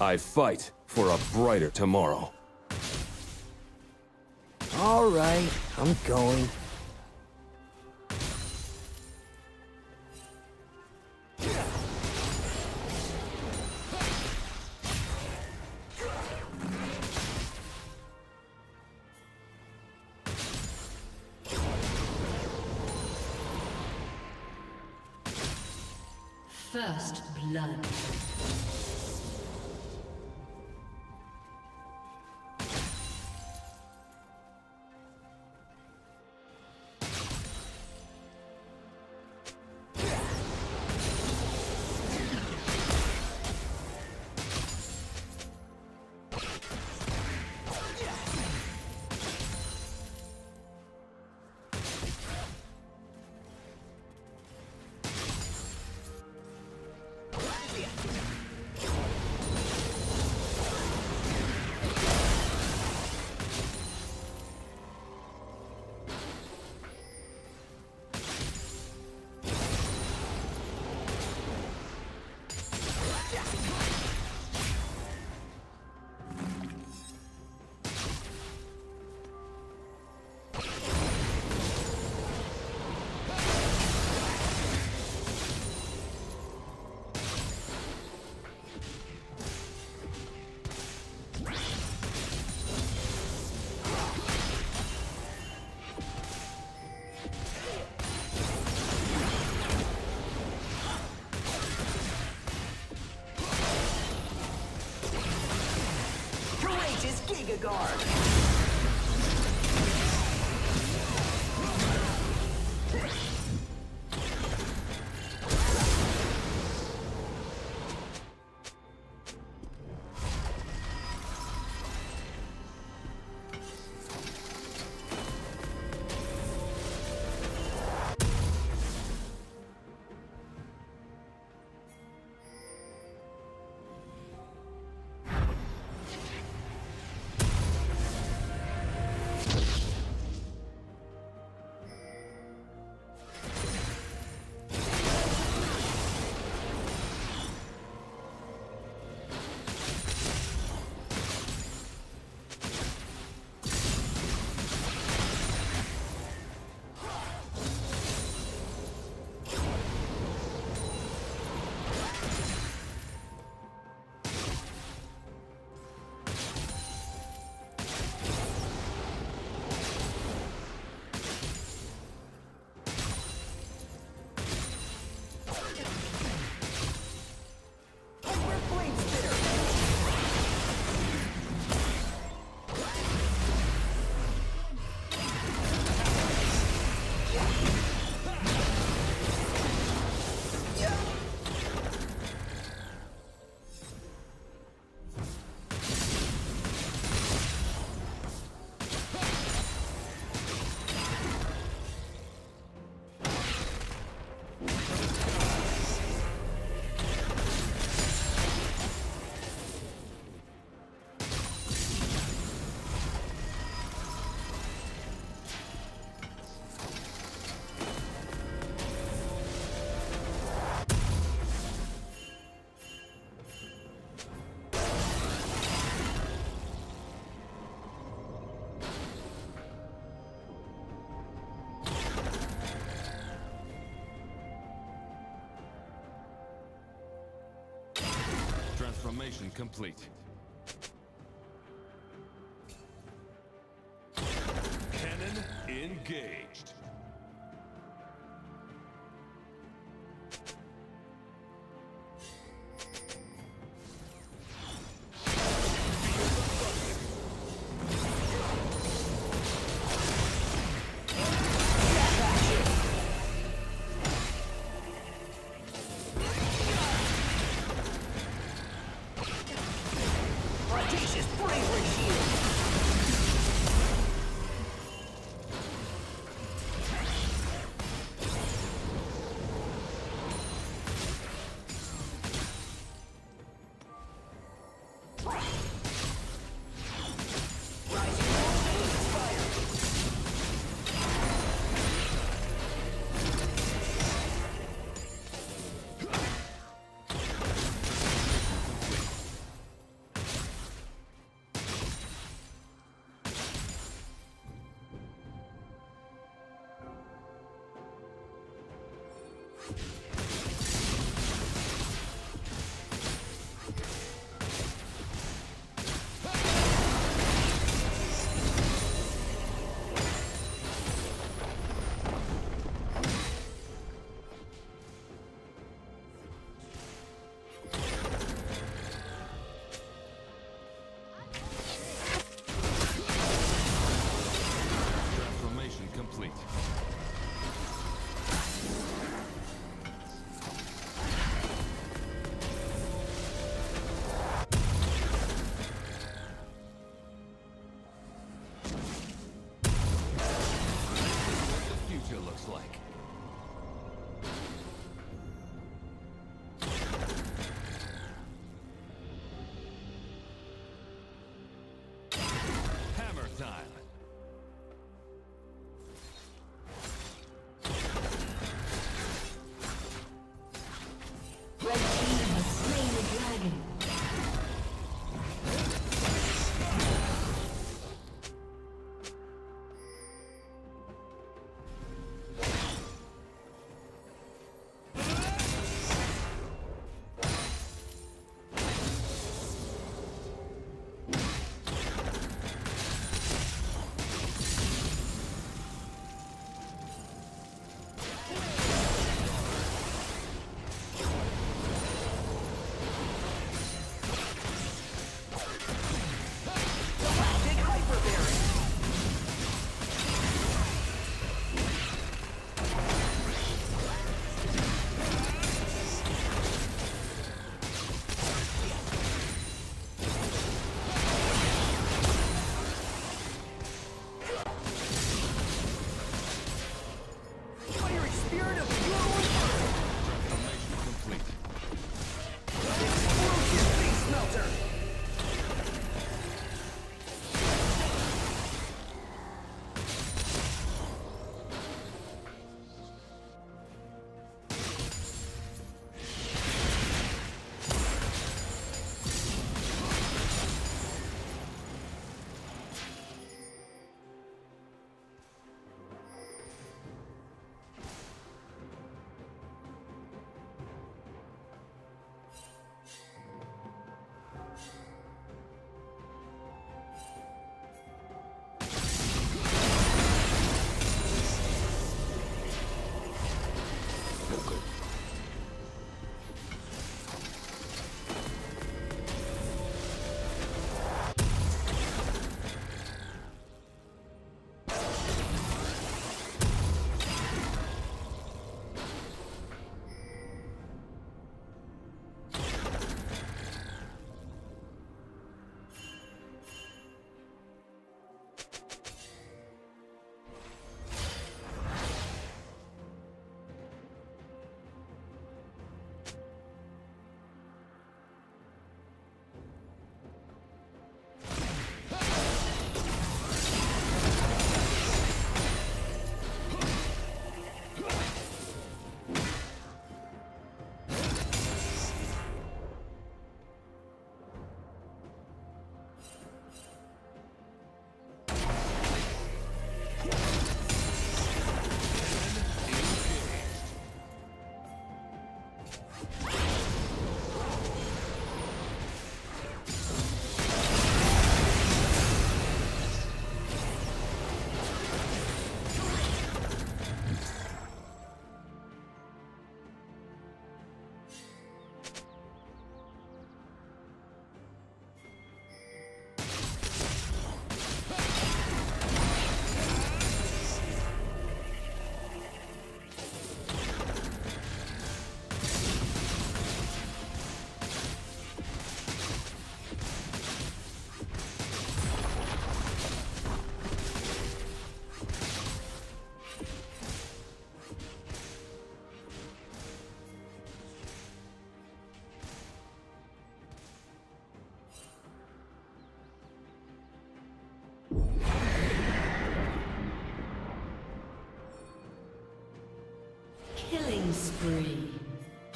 I fight for a brighter tomorrow. All right, I'm going. First blood. Guard. Transformation complete. Cannon engaged. Killing spree.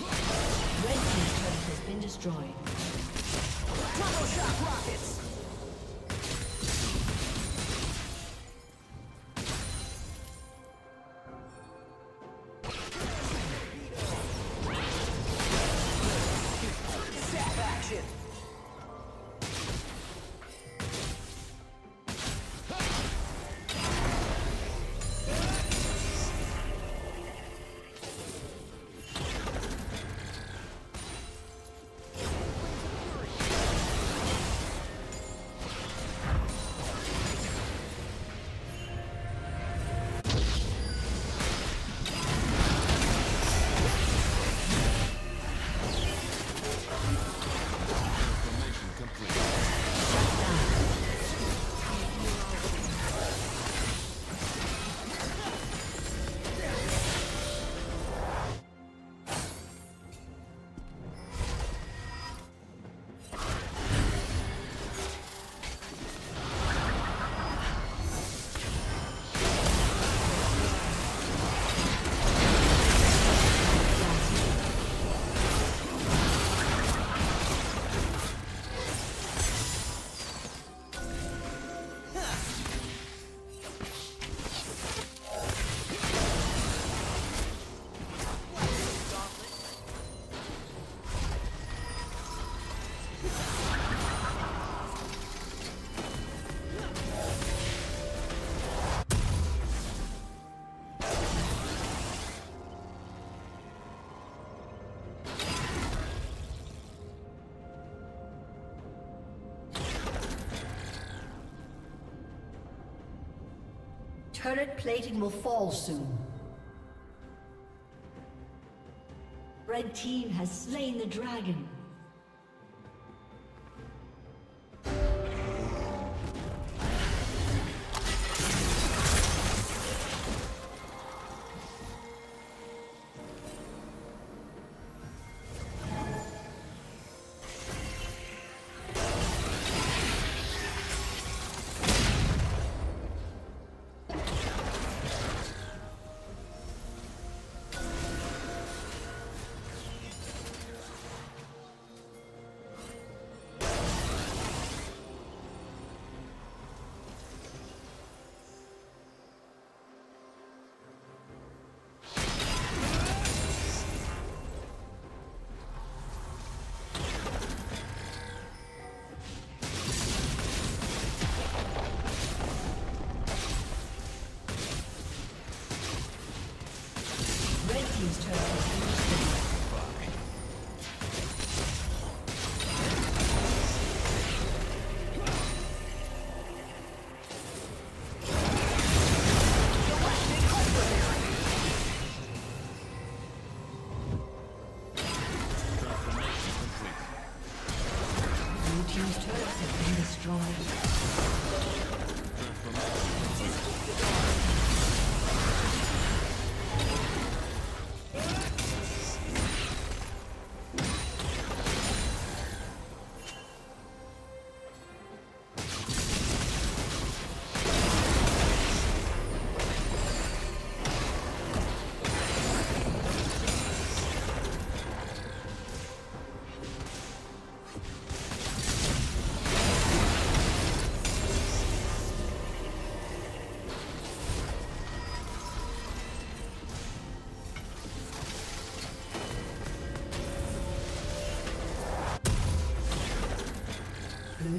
Red team's turret has been destroyed. Turbo shock rockets! Turret plating will fall soon. Red team has slain the dragon. Blue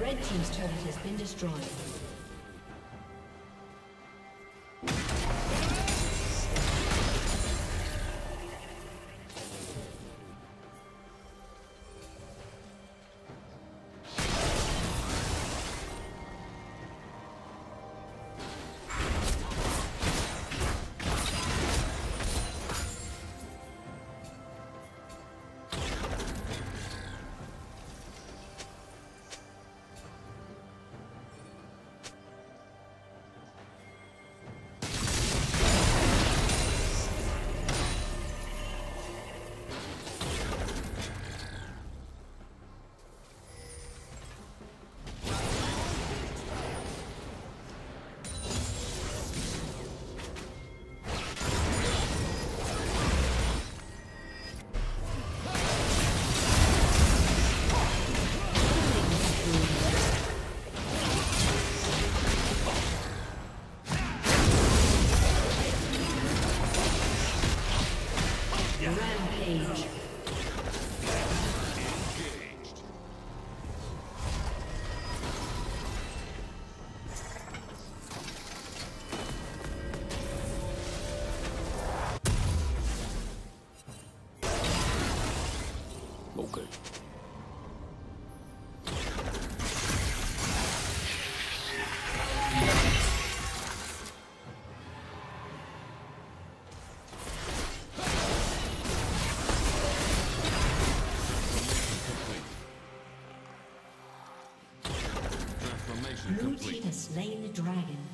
Red team's turret has been destroyed. slain the dragon.